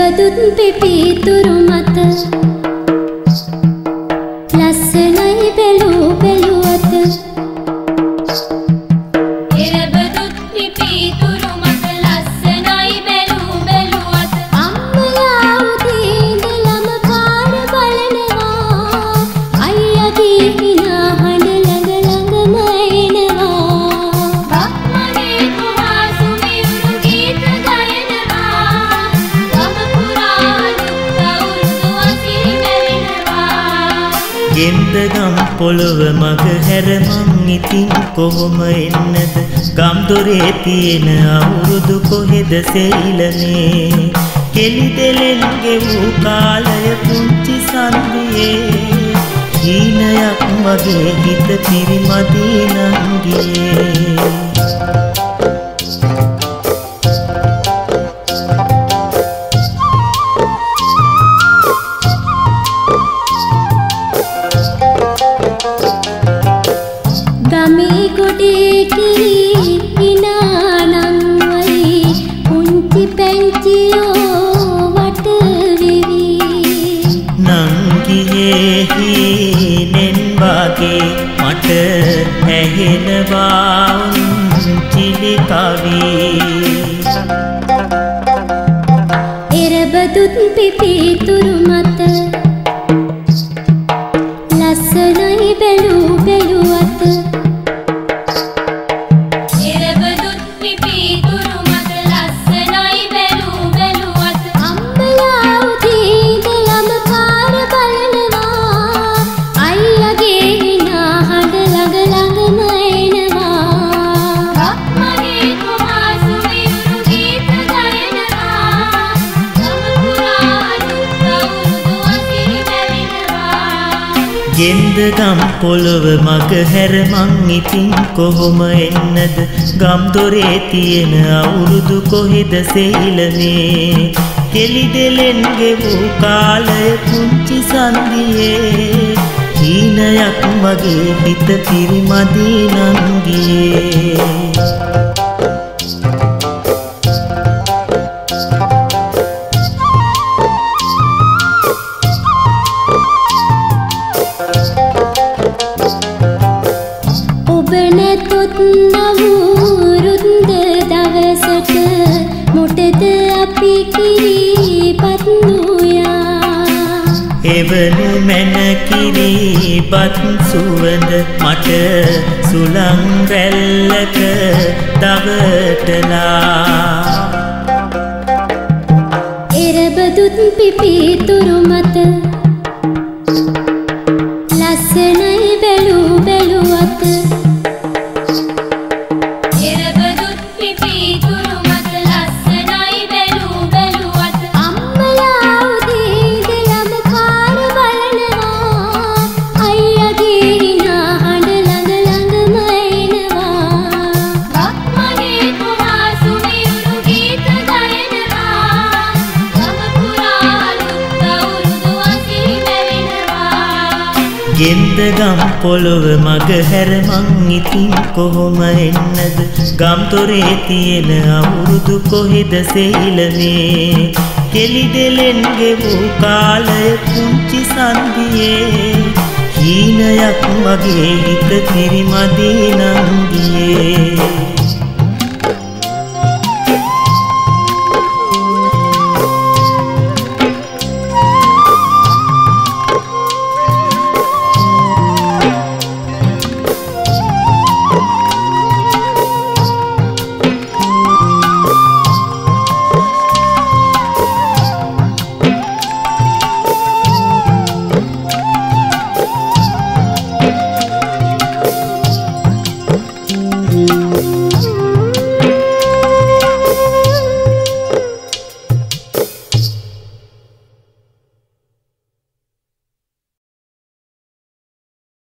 एरबदूत पिपी तुरु माथा लस नहीं बेलू बेलू अत। एरबदूत पिपी तुरु माथा लस नहीं बेलू बेलू अत। अम्मलाउदी दिलम कार बलनवा अय्या दी ගෙම්දගම් පොළොව මග හැර මං ඉතින් කොහොම එන්නද ගම් දොරේ තියෙන අවුරුදු කොහෙද සෙයිලනේ කෙලි දෙලෙන් ගෙවූ කාලය පුංචි සන්ධියේ හීනයක් මගේ හිත පිරිමදී නංගියේ मट नहलवा चिलिकावी। एरबदूत पिपी तुरु माथा लस नहीं बेलू बेलू अत। एरबदूत पिपी तुरु माथा लस नहीं बेलू बेलू अत। अम्बलाउदी दिलम कार बलनवा अय्यागे ගෙම්දගම් පොළොව මග හැර මං ඉතින් කොහොම එන්නද ගම් දොරේ තියෙන අවුරුදු කොහෙද සෙයිලනේ කෙලි දෙලෙන් ගෙවූ කාලය පුංචි සන්ධියේ හීනයක් මගේ හිත පිරිමදී නංගියේ එවනු මැන කිරිපත් සුවඳ මට සුළං රැල්ලක දවටලා। එරබදුත් පිපි තුරු මත ලස්සනයි බැලු බැලු අත। එරබදුත් පිපි තුරු මත ලස්සනයි බැලු බැලු අත। අම්මලාවුදී දිලම කාර බලනවා අයියගේ නා හඬ ළඟ ළඟම එනවා ගම්මගේ කුමා සුමියුරු ගීත ගයනවා ගම පුරා අලුත් අවුරුදු අසිරි මැවෙනවා। ගෙම්දගම් පොළොව මග හැර මං ඉතින් කොහොම එන්නද ගම් දොරේ තියෙන අවුරුදු කොහෙද සෙයිලනේ කෙලි දෙලෙන් ගෙවූ කාලය පුංචි සන්ධියේ හීනයක් මගේ හිත පිරිමදී නංගියේ।